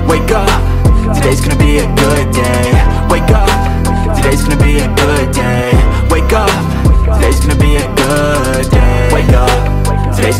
Wake up, today's gonna be a good day. Wake up, today's gonna be a good day. Wake up, today's gonna be a good day. Wake up, today's